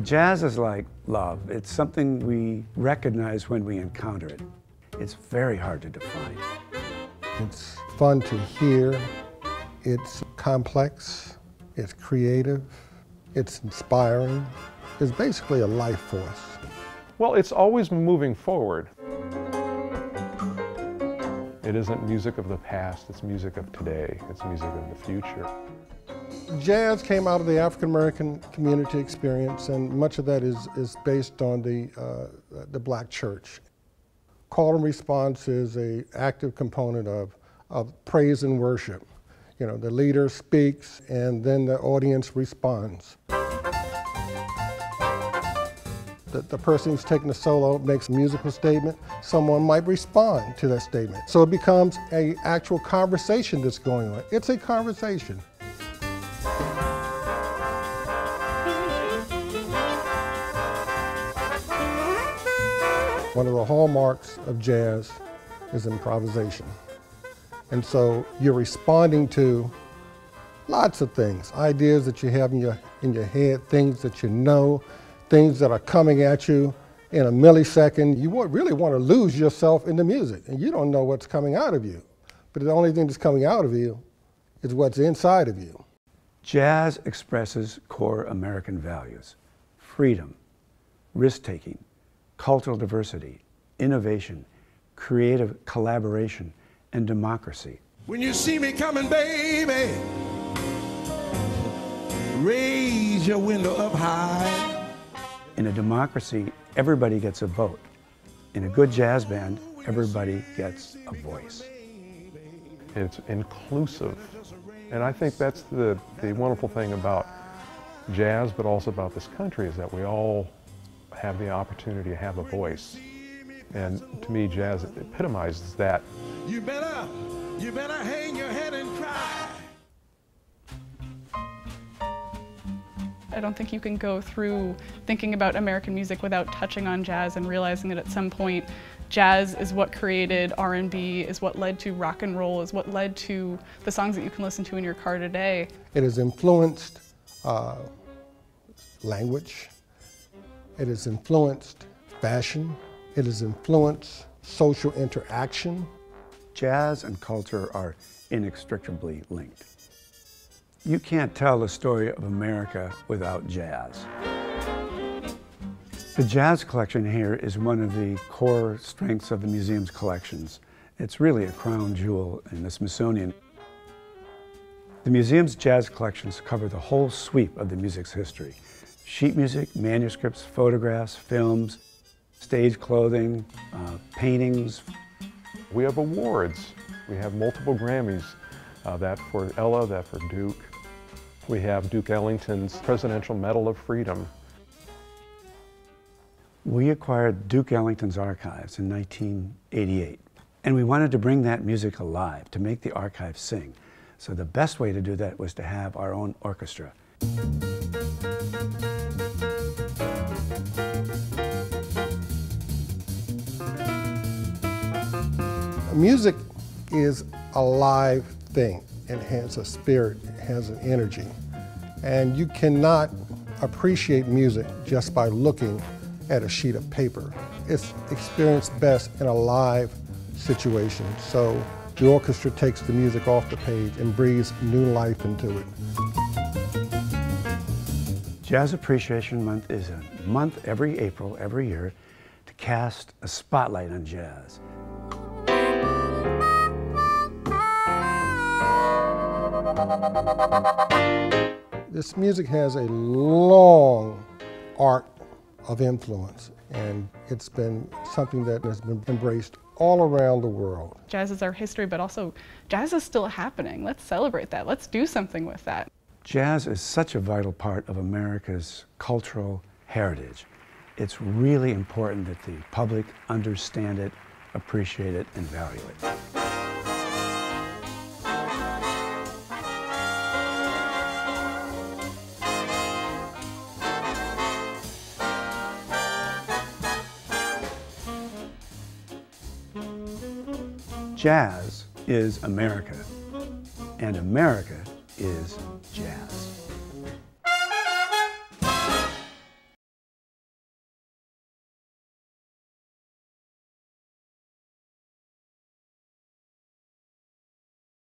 But jazz is like love. It's something we recognize when we encounter it. It's very hard to define. It's fun to hear. It's complex. It's creative. It's inspiring. It's basically a life force. Well, it's always moving forward. It isn't music of the past, it's music of today, it's music of the future. Jazz came out of the African-American community experience, and much of that is based on the black church. Call and response is an active component of praise and worship. You know, the leader speaks, and then the audience responds. The person who's taking the solo makes a musical statement, someone might respond to that statement. So it becomes an actual conversation that's going on. It's a conversation. One of the hallmarks of jazz is improvisation. And so you're responding to lots of things, ideas that you have in your head, things that you know, things that are coming at you in a millisecond. You really want to lose yourself in the music, and you don't know what's coming out of you. But the only thing that's coming out of you is what's inside of you. Jazz expresses core American values: freedom, risk-taking, cultural diversity, innovation, creative collaboration, and democracy. When you see me coming, baby, raise your window up high. In a democracy, everybody gets a vote. In a good jazz band, everybody gets a voice. It's inclusive. And I think that's the wonderful thing about jazz, but also about this country, is that we all have the opportunity to have a voice. And to me, jazz epitomizes that. You better hang your head and cry. I don't think you can go through thinking about American music without touching on jazz and realizing that at some point jazz is what created R&B, is what led to rock and roll, is what led to the songs that you can listen to in your car today. It has influenced language, it has influenced fashion, it has influenced social interaction. Jazz and culture are inextricably linked. You can't tell the story of America without jazz. The jazz collection here is one of the core strengths of the museum's collections. It's really a crown jewel in the Smithsonian. The museum's jazz collections cover the whole sweep of the music's history: sheet music, manuscripts, photographs, films, stage clothing, paintings. We have awards. We have multiple Grammys. That for Ella, that for Duke. We have Duke Ellington's Presidential Medal of Freedom. We acquired Duke Ellington's archives in 1988, and we wanted to bring that music alive, to make the archives sing. So the best way to do that was to have our own orchestra. Music is alive thing. It has a spirit, it has an energy. And you cannot appreciate music just by looking at a sheet of paper. It's experienced best in a live situation. So the orchestra takes the music off the page and breathes new life into it. Jazz Appreciation Month is a month every April, every year, to cast a spotlight on jazz. This music has a long arc of influence, and it's been something that has been embraced all around the world. Jazz is our history, but also jazz is still happening. Let's celebrate that. Let's do something with that. Jazz is such a vital part of America's cultural heritage. It's really important that the public understand it, appreciate it, and value it. Jazz is America, and America is jazz.